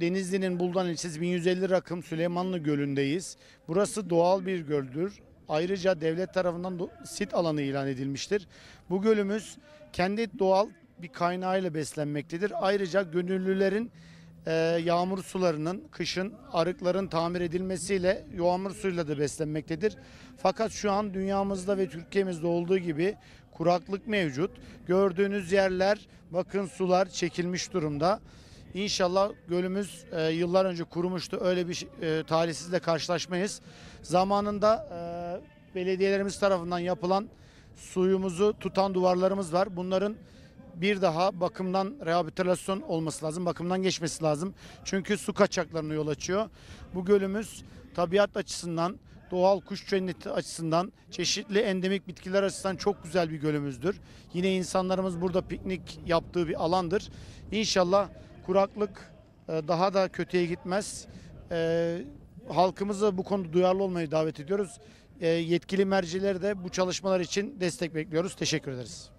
Denizli'nin Buldan ilçesi 1150 rakım Süleymanlı Gölü'ndeyiz. Burası doğal bir göldür. Ayrıca devlet tarafından sit alanı ilan edilmiştir. Bu gölümüz kendi doğal bir kaynağıyla beslenmektedir. Ayrıca gönüllülerin yağmur sularının, kışın arıkların tamir edilmesiyle yağmur suyuyla da beslenmektedir. Fakat şu an dünyamızda ve Türkiye'mizde olduğu gibi kuraklık mevcut. Gördüğünüz yerler, bakın sular çekilmiş durumda. İnşallah gölümüz yıllar önce kurumuştu. Öyle bir talihsizle karşılaşmayız. Zamanında belediyelerimiz tarafından yapılan suyumuzu tutan duvarlarımız var. Bunların bir daha bakımdan rehabilitasyon olması lazım. Bakımdan geçmesi lazım. Çünkü su kaçaklarına yol açıyor. Bu gölümüz tabiat açısından, doğal kuş cenneti açısından, çeşitli endemik bitkiler açısından çok güzel bir gölümüzdür. Yine insanlarımız burada piknik yaptığı bir alandır. İnşallah kuraklık daha da kötüye gitmez. Halkımızı bu konuda duyarlı olmayı davet ediyoruz. Yetkili mercileri de bu çalışmalar için destek bekliyoruz. Teşekkür ederiz.